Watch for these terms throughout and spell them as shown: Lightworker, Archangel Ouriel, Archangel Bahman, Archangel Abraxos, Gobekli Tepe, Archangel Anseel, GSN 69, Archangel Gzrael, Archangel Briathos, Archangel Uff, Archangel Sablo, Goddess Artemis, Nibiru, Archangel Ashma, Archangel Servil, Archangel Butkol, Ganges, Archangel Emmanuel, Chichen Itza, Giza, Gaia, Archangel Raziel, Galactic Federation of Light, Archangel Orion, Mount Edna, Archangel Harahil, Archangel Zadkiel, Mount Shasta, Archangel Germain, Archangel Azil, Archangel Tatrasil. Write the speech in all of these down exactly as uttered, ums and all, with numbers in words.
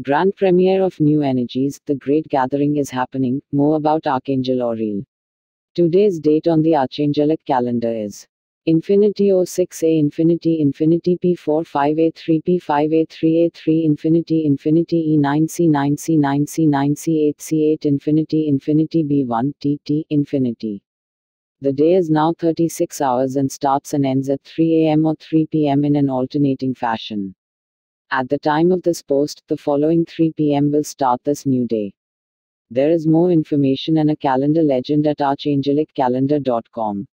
Grand premiere of New Energies, the Great Gathering is happening. More about Archangel Ouriel. Today's date on the Archangelic calendar is Infinity oh six A Infinity Infinity P four five A three P five A three A three Infinity Infinity E nine C nine C nine C nine C eight C eight Infinity Infinity B one T T Infinity. The day is now thirty-six hours and starts and ends at three A M or three P M in an alternating fashion. At the time of this post, the following three P M will start this new day. There is more information and a calendar legend at archangelic calendar dot com.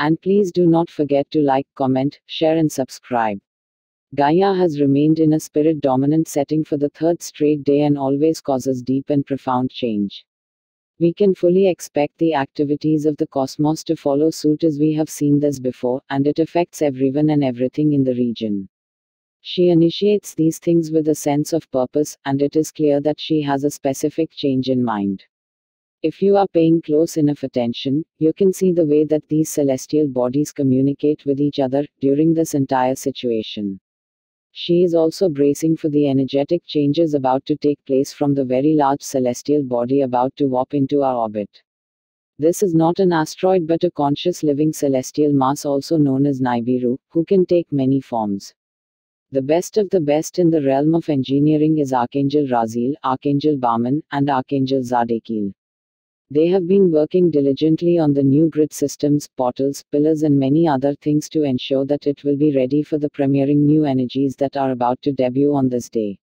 And please do not forget to like, comment, share and subscribe. Gaia has remained in a spirit-dominant setting for the third straight day and always causes deep and profound change. We can fully expect the activities of the cosmos to follow suit, as we have seen this before, and it affects everyone and everything in the region. She initiates these things with a sense of purpose, and it is clear that she has a specific change in mind. If you are paying close enough attention, you can see the way that these celestial bodies communicate with each other during this entire situation. She is also bracing for the energetic changes about to take place from the very large celestial body about to warp into our orbit. This is not an asteroid but a conscious living celestial mass, also known as Nibiru, who can take many forms. The best of the best in the realm of engineering is Archangel Raziel, Archangel Bahman, and Archangel Zadkiel. They have been working diligently on the new grid systems, portals, pillars and many other things to ensure that it will be ready for the premiering new energies that are about to debut on this day.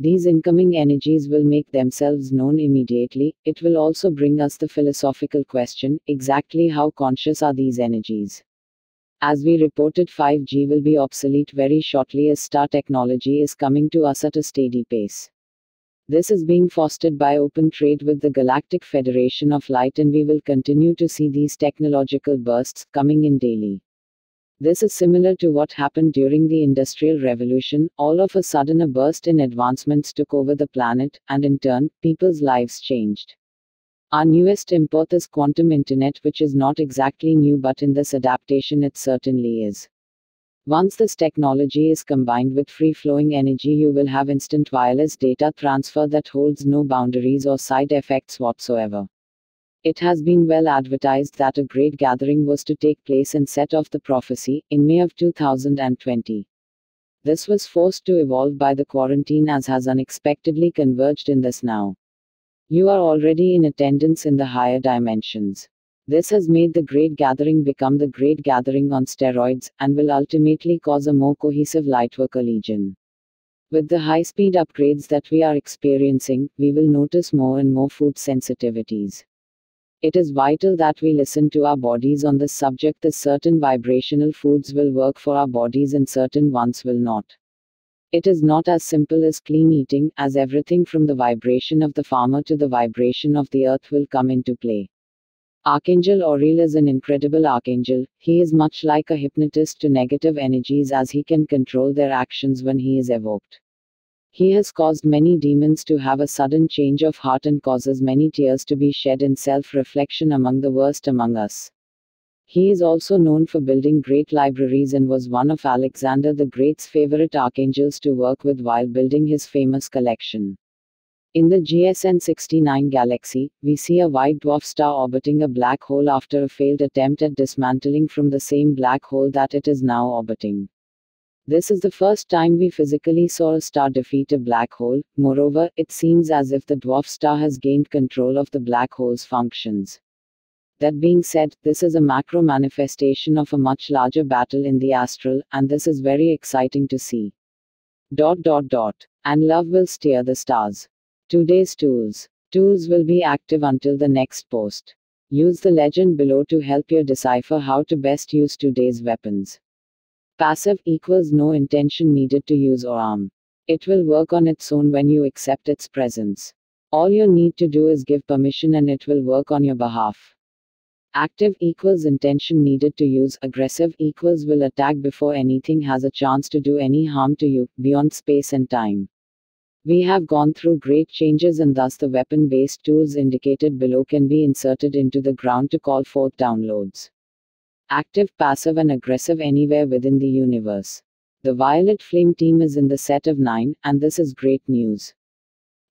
These incoming energies will make themselves known immediately. It will also bring us the philosophical question, exactly how conscious are these energies? As we reported, five G will be obsolete very shortly as star technology is coming to us at a steady pace. This is being fostered by open trade with the Galactic Federation of Light, and we will continue to see these technological bursts coming in daily. This is similar to what happened during the Industrial Revolution. All of a sudden a burst in advancements took over the planet, and in turn, people's lives changed. Our newest import is quantum internet, which is not exactly new, but in this adaptation it certainly is. Once this technology is combined with free-flowing energy, you will have instant wireless data transfer that holds no boundaries or side effects whatsoever. It has been well advertised that a great gathering was to take place and set off the prophecy in May of two thousand twenty. This was forced to evolve by the quarantine, as has unexpectedly converged in this now. You are already in attendance in the higher dimensions. This has made the Great Gathering become the Great Gathering on steroids, and will ultimately cause a more cohesive Lightworker Legion. With the high-speed upgrades that we are experiencing, we will notice more and more food sensitivities. It is vital that we listen to our bodies on this subject, as certain vibrational foods will work for our bodies and certain ones will not. It is not as simple as clean eating, as everything from the vibration of the farmer to the vibration of the earth will come into play. Archangel Ouriel is an incredible archangel. He is much like a hypnotist to negative energies, as he can control their actions when he is evoked. He has caused many demons to have a sudden change of heart and causes many tears to be shed in self-reflection, among the worst among us. He is also known for building great libraries and was one of Alexander the Great's favorite archangels to work with while building his famous collection. In the G S N sixty-nine galaxy, we see a white dwarf star orbiting a black hole after a failed attempt at dismantling from the same black hole that it is now orbiting. This is the first time we physically saw a star defeat a black hole. Moreover, it seems as if the dwarf star has gained control of the black hole's functions. That being said, this is a macro manifestation of a much larger battle in the astral, and this is very exciting to see. Dot dot dot. And love will steer the stars. Today's tools. Tools will be active until the next post. Use the legend below to help you decipher how to best use today's weapons. Passive equals no intention needed to use or arm. It will work on its own when you accept its presence. All you need to do is give permission and it will work on your behalf. Active equals intention needed to use. Aggressive equals will attack before anything has a chance to do any harm to you, beyond space and time. We have gone through great changes, and thus the weapon-based tools indicated below can be inserted into the ground to call forth downloads. Active, passive and aggressive anywhere within the universe. The Violet Flame team is in the set of nine, and this is great news.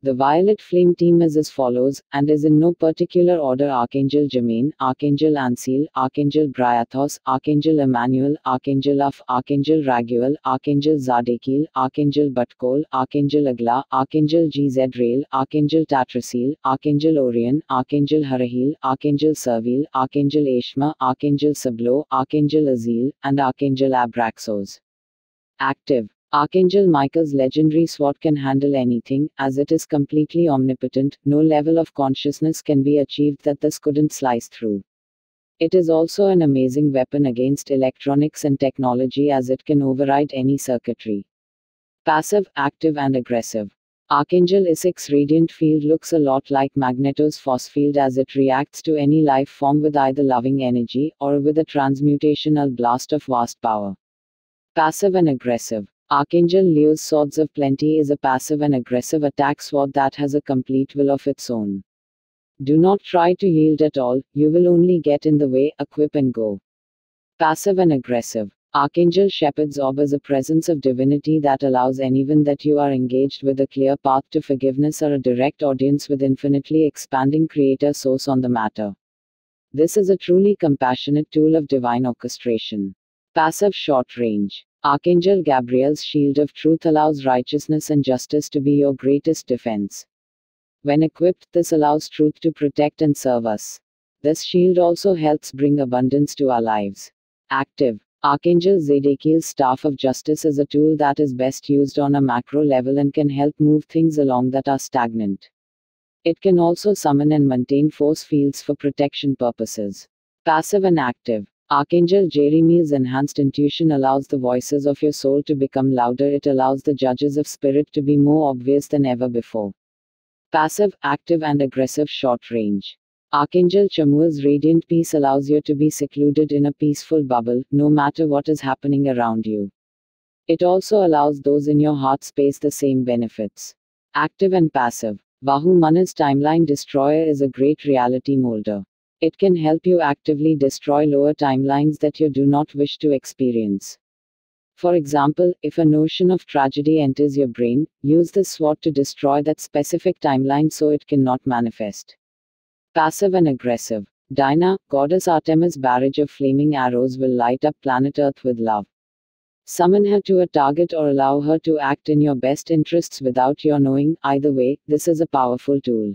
The Violet Flame team is as follows, and is in no particular order: Archangel Germain, Archangel Anseel, Archangel Briathos, Archangel Emmanuel, Archangel Uff, Archangel Raguel, Archangel Zadkiel, Archangel Butkol, Archangel Agla, Archangel Gzrael, Archangel Tatrasil, Archangel Orion, Archangel Harahil, Archangel Servil, Archangel Ashma, Archangel Sablo, Archangel Azil, and Archangel Abraxos. Active. Archangel Michael's legendary sword can handle anything, as it is completely omnipotent. No level of consciousness can be achieved that this couldn't slice through. It is also an amazing weapon against electronics and technology, as it can override any circuitry. Passive, active and aggressive. Archangel Isaac's radiant field looks a lot like Magneto's force field, as it reacts to any life form with either loving energy, or with a transmutational blast of vast power. Passive and aggressive. Archangel Leo's Swords of Plenty is a passive and aggressive attack sword that has a complete will of its own. Do not try to yield at all, you will only get in the way. Equip and go. Passive and aggressive. Archangel Shepherd's Orb is a presence of divinity that allows anyone that you are engaged with a clear path to forgiveness or a direct audience with infinitely expanding Creator Source on the matter. This is a truly compassionate tool of divine orchestration. Passive, short range. Archangel Gabriel's Shield of Truth allows righteousness and justice to be your greatest defense. When equipped, this allows truth to protect and serve us. This shield also helps bring abundance to our lives. Active. Archangel Zadkiel's Staff of Justice is a tool that is best used on a macro level and can help move things along that are stagnant. It can also summon and maintain force fields for protection purposes. Passive and active. Archangel Jeremiah's enhanced intuition allows the voices of your soul to become louder. It allows the judges of spirit to be more obvious than ever before. Passive, active and aggressive, short range. Archangel Chamuel's radiant peace allows you to be secluded in a peaceful bubble, no matter what is happening around you. It also allows those in your heart space the same benefits. Active and passive. Vahumana's Timeline Destroyer is a great reality molder. It can help you actively destroy lower timelines that you do not wish to experience. For example, if a notion of tragedy enters your brain, use this sword to destroy that specific timeline so it cannot manifest. Passive and aggressive. Dinah, Goddess Artemis' barrage of flaming arrows will light up planet Earth with love. Summon her to a target or allow her to act in your best interests without your knowing. Either way, this is a powerful tool.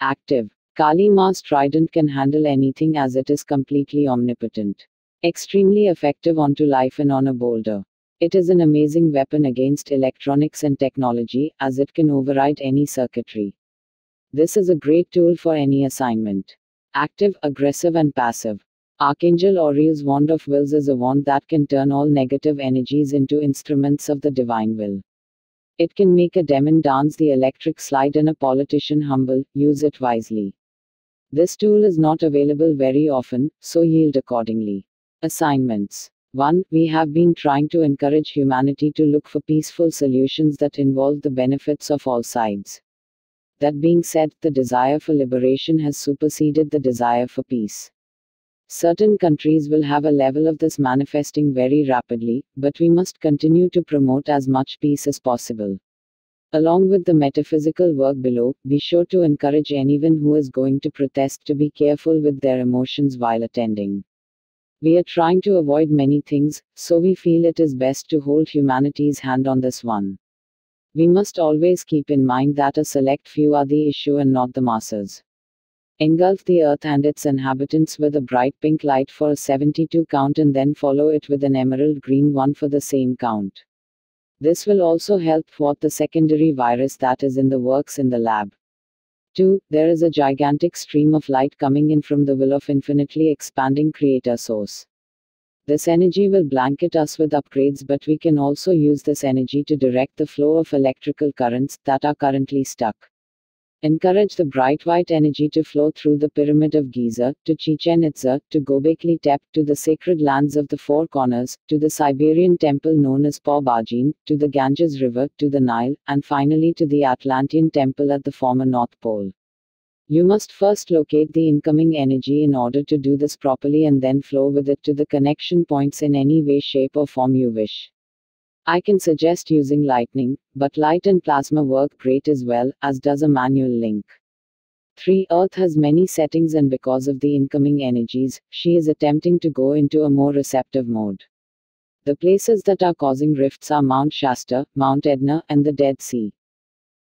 Active. Kali Ma's Trident can handle anything, as it is completely omnipotent. Extremely effective onto life and on a boulder. It is an amazing weapon against electronics and technology, as it can override any circuitry. This is a great tool for any assignment. Active, aggressive and passive. Archangel Ouriel's Wand of Wills is a wand that can turn all negative energies into instruments of the divine will. It can make a demon dance, the electric slide and a politician humble. Use it wisely. This tool is not available very often, so yield accordingly. Assignments. one. We have been trying to encourage humanity to look for peaceful solutions that involve the benefits of all sides. That being said, the desire for liberation has superseded the desire for peace. Certain countries will have a level of this manifesting very rapidly, but we must continue to promote as much peace as possible. Along with the metaphysical work below, be sure to encourage anyone who is going to protest to be careful with their emotions while attending. We are trying to avoid many things, so we feel it is best to hold humanity's hand on this one. We must always keep in mind that a select few are the issue and not the masses. Engulf the earth and its inhabitants with a bright pink light for a seventy-two count, and then follow it with an emerald green one for the same count. This will also help thwart the secondary virus that is in the works in the lab. two. There is a gigantic stream of light coming in from the will of infinitely expanding Creator Source. This energy will blanket us with upgrades, but we can also use this energy to direct the flow of electrical currents that are currently stuck. Encourage the bright white energy to flow through the Pyramid of Giza, to Chichen Itza, to Gobekli Tepe, to the sacred lands of the Four Corners, to the Siberian temple known as Pobajin, to the Ganges River, to the Nile, and finally to the Atlantean temple at the former North Pole. You must first locate the incoming energy in order to do this properly and then flow with it to the connection points in any way, shape or form you wish. I can suggest using lightning, but light and plasma work great as well, as does a manual link. three. Earth has many settings, and because of the incoming energies, she is attempting to go into a more receptive mode. The places that are causing rifts are Mount Shasta, Mount Edna, and the Dead Sea.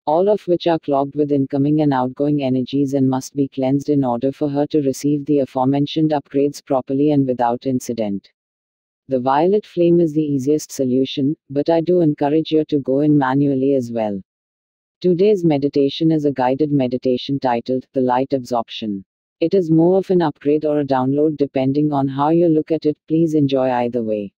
All of which are clogged with incoming and outgoing energies and must be cleansed in order for her to receive the aforementioned upgrades properly and without incident. The violet flame is the easiest solution, but I do encourage you to go in manually as well. Today's meditation is a guided meditation titled, The Light Absorption. It is more of an upgrade or a download depending on how you look at it. Please enjoy either way.